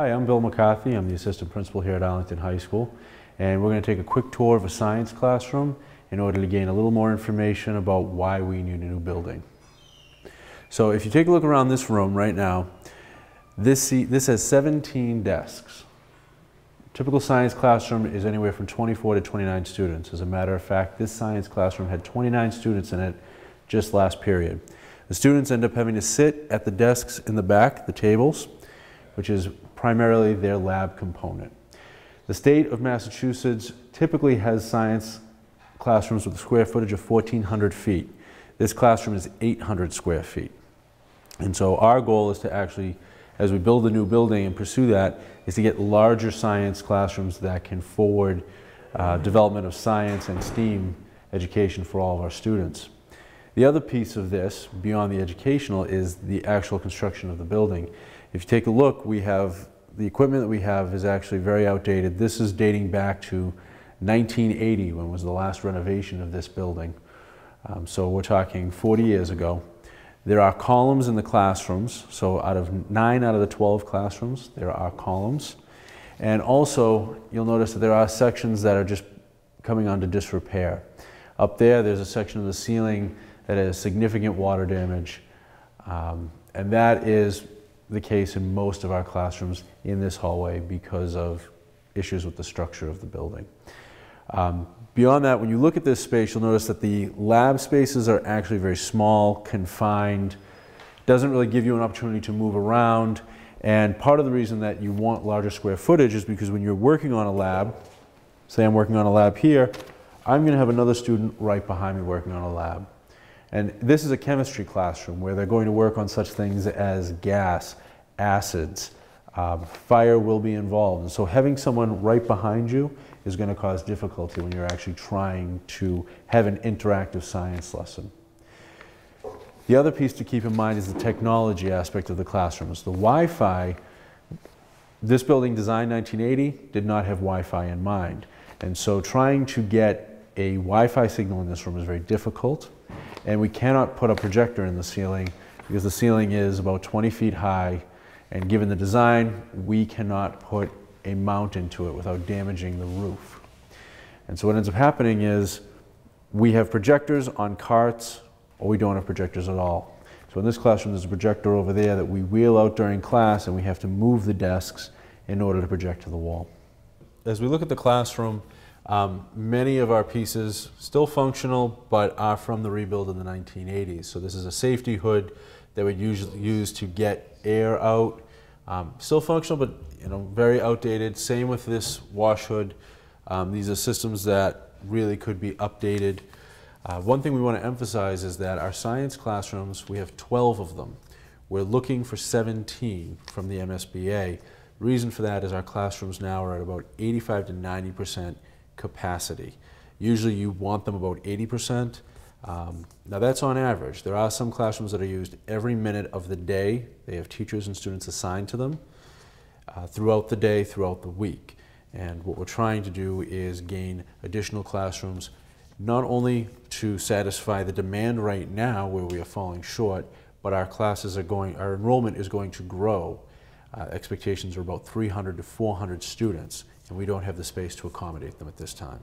Hi, I'm Bill McCarthy. I'm the assistant principal here at Arlington High School, and we're going to take a quick tour of a science classroom in order to gain a little more information about why we need a new building. So if you take a look around this room right now, this has 17 desks. A typical science classroom is anywhere from 24 to 29 students. As a matter of fact, this science classroom had 29 students in it just last period. The students end up having to sit at the desks in the back, the tables, which is primarily their lab component. The state of Massachusetts typically has science classrooms with a square footage of 1,400 feet. This classroom is 800 square feet. And so our goal is to actually, as we build a new building and pursue that, is to get larger science classrooms that can forward development of science and STEAM education for all of our students. The other piece of this, beyond the educational, is the actual construction of the building. If you take a look, we have the equipment that we have is actually very outdated. This is dating back to 1980, when was the last renovation of this building. So we're talking 40 years ago. There are columns in the classrooms. So out of 9 out of the 12 classrooms, there are columns. And also, you'll notice that there are sections that are just coming onto disrepair. Up there, there's a section of the ceiling that has significant water damage. And that is the case in most of our classrooms in this hallway because of issues with the structure of the building. Beyond that, when you look at this space, you'll notice that the lab spaces are actually very small, confined, doesn't really give you an opportunity to move around. And part of the reason that you want larger square footage is because when you're working on a lab, say I'm working on a lab here, I'm going to have another student right behind me working on a lab. And this is a chemistry classroom where they're going to work on such things as gas, acids, fire will be involved. And so having someone right behind you is going to cause difficulty when you're actually trying to have an interactive science lesson. The other piece to keep in mind is the technology aspect of the classrooms. The Wi-Fi, this building designed 1980 did not have Wi-Fi in mind. And so trying to get a Wi-Fi signal in this room is very difficult. And we cannot put a projector in the ceiling because the ceiling is about 20 feet high, and given the design, we cannot put a mount into it without damaging the roof. And so what ends up happening is we have projectors on carts, or we don't have projectors at all. So in this classroom, there's a projector over there that we wheel out during class, and we have to move the desks in order to project to the wall. As we look at the classroom, many of our pieces still functional, but are from the rebuild in the 1980s. So this is a safety hood that we usually use to get air out. Still functional, but very outdated. Same with this wash hood. These are systems that really could be updated. One thing we want to emphasize is that our science classrooms, we have 12 of them. We're looking for 17 from the MSBA. The reason for that is our classrooms now are at about 85% to 90% capacity. Usually you want them about 80%. Now that's on average. There are some classrooms that are used every minute of the day. They have teachers and students assigned to them throughout the day, throughout the week. And what we're trying to do is gain additional classrooms, not only to satisfy the demand right now where we are falling short, but our classes are going, our enrollment is going to grow. Expectations are about 300 to 400 students, and we don't have the space to accommodate them at this time.